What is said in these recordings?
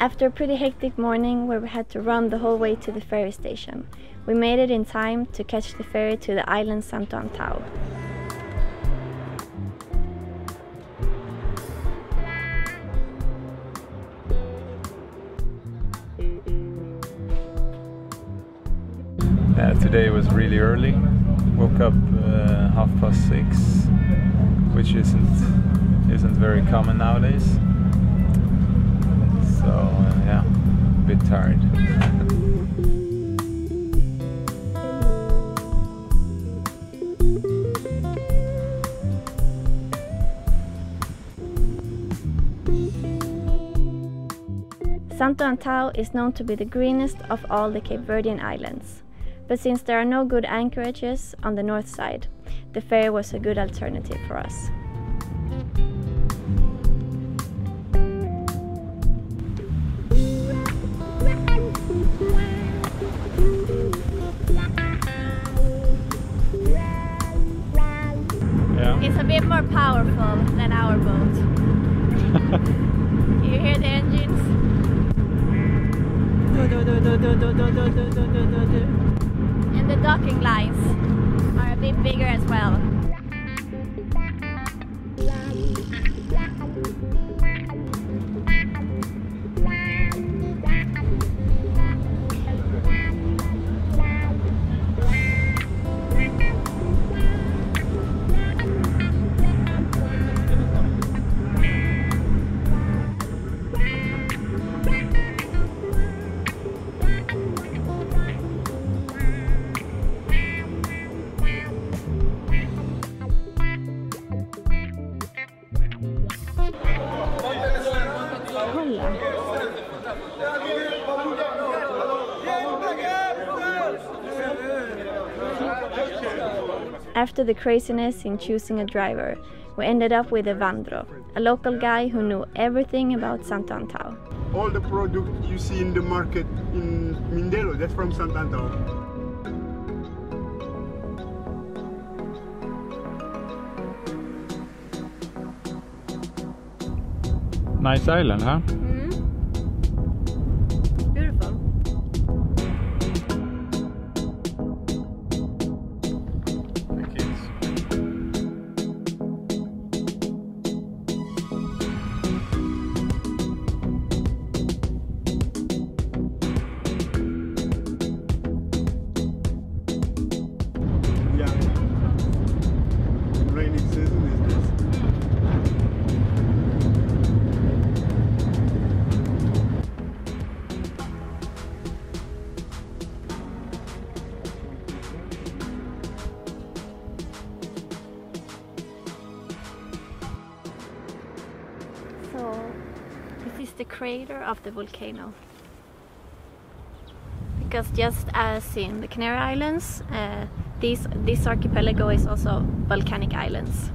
After a pretty hectic morning where we had to run the whole way to the ferry station, we made it in time to catch the ferry to the island Santo Antão. Today was really early. Woke up 6:30, which isn't very common nowadays. So yeah, a bit tired. Santo Antão is known to be the greenest of all the Cape Verdean islands. But since there are no good anchorages on the north side, the ferry was a good alternative for us. It's a bit more powerful than our boat. Do you hear the engines? And the docking lines are a bit bigger as well. After the craziness in choosing a driver, we ended up with Evandro, a local guy who knew everything about Santo Antão. All the product you see in the market in Mindelo, that's from Santo Antão. Nice island, huh? Mm-hmm. Beautiful. The kids. Yeah. Rainy season is this. This is the crater of the volcano, because just as in the Canary Islands, this archipelago is also volcanic islands.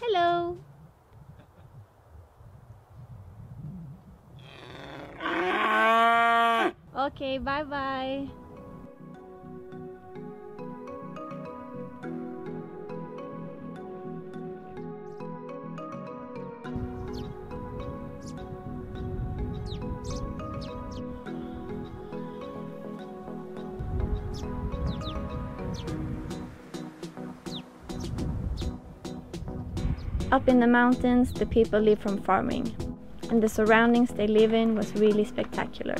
Hello. Okay, bye-bye. Up in the mountains, the people live from farming, and the surroundings they live in was really spectacular.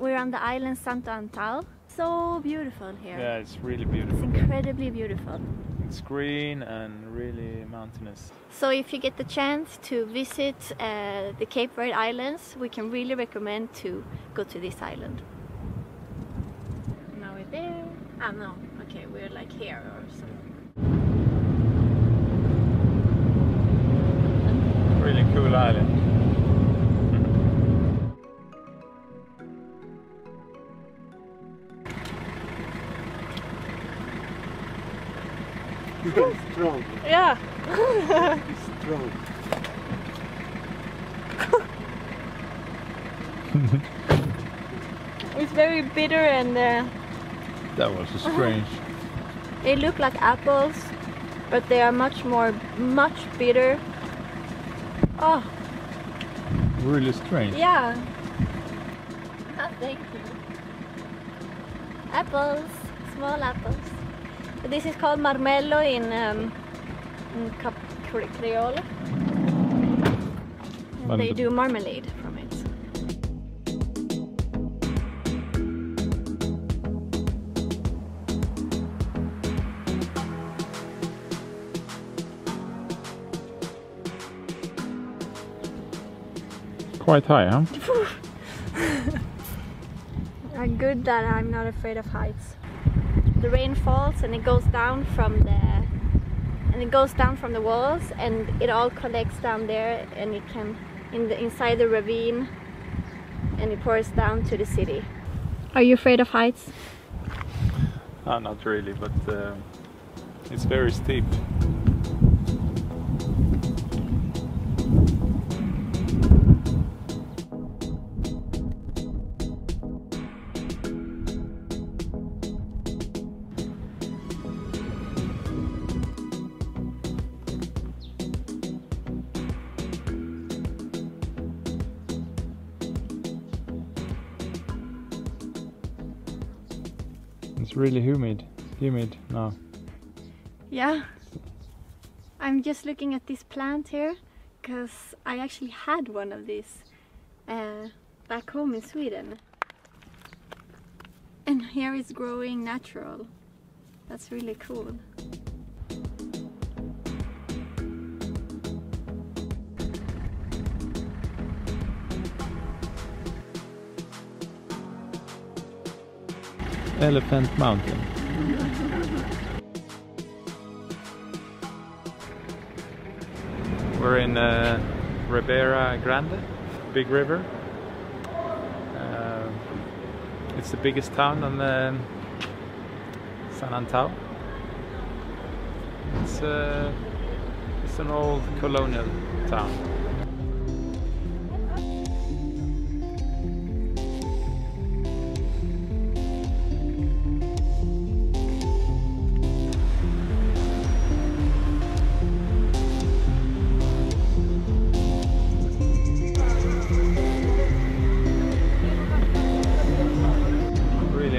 We're on the island Santo Antão. So beautiful here. Yeah, it's really beautiful. It's incredibly beautiful. It's green and really mountainous. So if you get the chance to visit the Cape Verde Islands, we can really recommend to go to this island. Now we're there. Ah no, okay, we're like here or something. Really cool island. It's strong. Yeah. It's strong. It's very bitter and... That was strange. They look like apples, but they are much bitter. Oh. Really strange. Yeah. Oh, thank you. Apples. Small apples. This is called Marmello in Cap Creole, and they do marmalade from it. Quite high, huh? I'm good that I'm not afraid of heights. The rain falls and it goes down from the walls, and it all collects down there, and it can inside the ravine, and it pours down to the city. Are you afraid of heights? Not really, but it's very steep. It's really humid now. Yeah, I'm just looking at this plant here because I actually had one of these back home in Sweden, and here it's growing natural. That's really cool. Elephant Mountain. We're in Ribeira Grande, big river. It's the biggest town on San Antão. It's an old colonial town.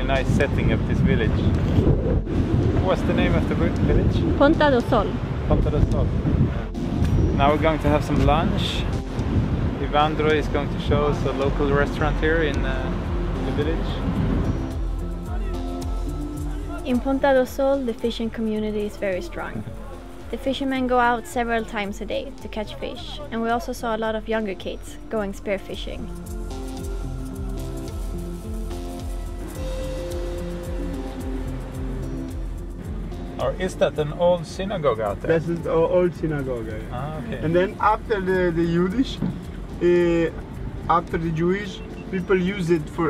Nice setting of this village. What's the name of the village? Ponta do Sol. Ponta do Sol. Now we're going to have some lunch. Evandro is going to show us a local restaurant here in the village. In Ponta do Sol, the fishing community is very strong. The fishermen go out several times a day to catch fish, and we also saw a lot of younger kids going spearfishing. Or is that an old synagogue out there? That's an old synagogue. Yeah. Ah, okay. And then after the Jewish people use it for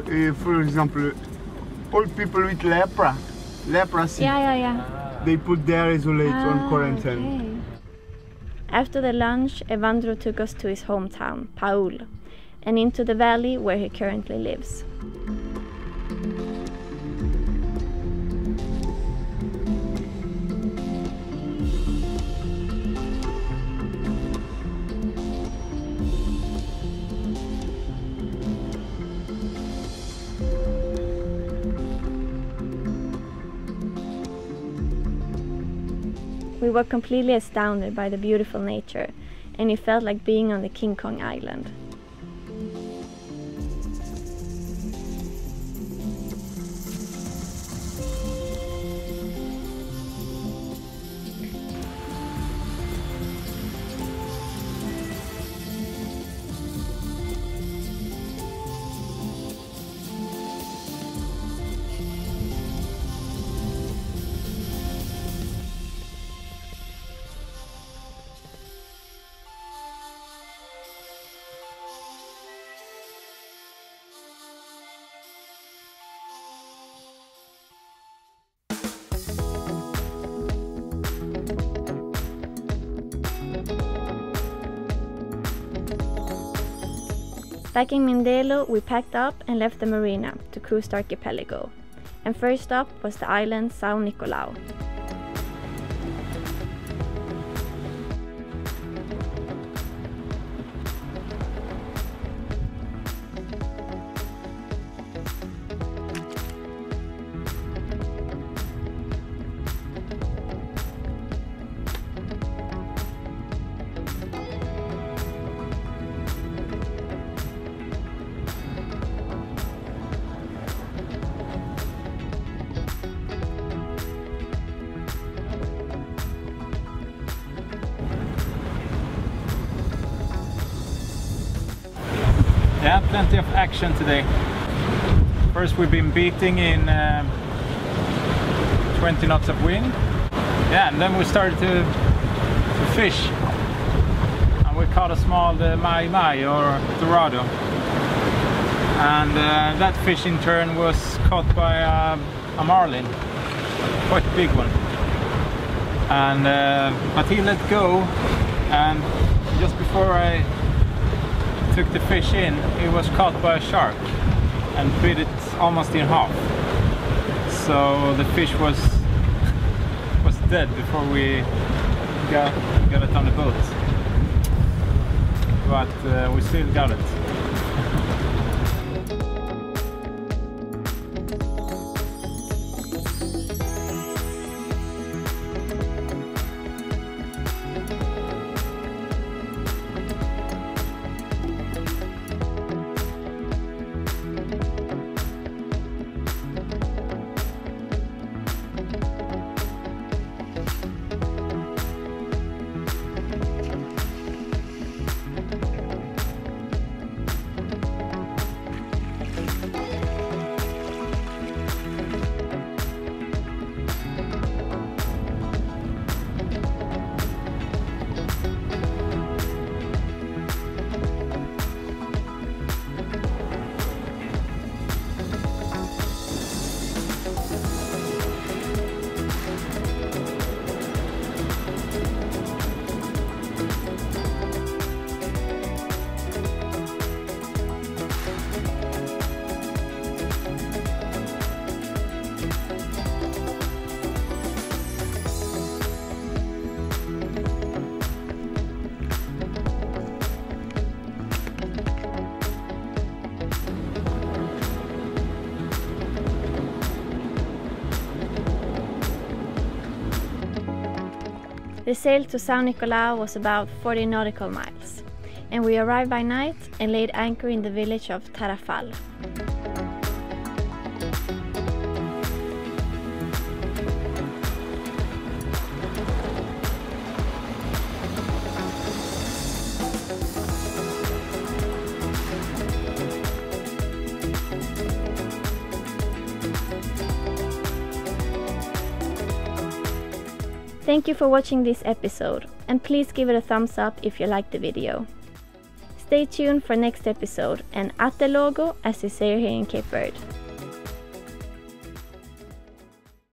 example, old people with leprosy. Yeah. Ah. They put their isolate on quarantine. Okay. After the lunch, Evandro took us to his hometown, Paul, and into the valley where he currently lives. We were completely astounded by the beautiful nature, and it felt like being on the King Kong Island. Back in Mindelo, we packed up and left the marina to cruise the archipelago. And first stop was the island São Nicolau. Yeah, plenty of action today. First, we've been beating in 20 knots of wind. Yeah, and then we started to fish. And we caught a small Mai Mai or Dorado. And that fish in turn was caught by a marlin, quite a big one. And but he let go, and just before I took the fish in, it was caught by a shark and bit it almost in half. So the fish was dead before we got it on the boat. But we still got it. The sail to São Nicolau was about 40 nautical miles, and we arrived by night and laid anchor in the village of Tarafal. Thank you for watching this episode, and please give it a thumbs up if you liked the video. Stay tuned for next episode, and até logo, as they say here in Cape Verde.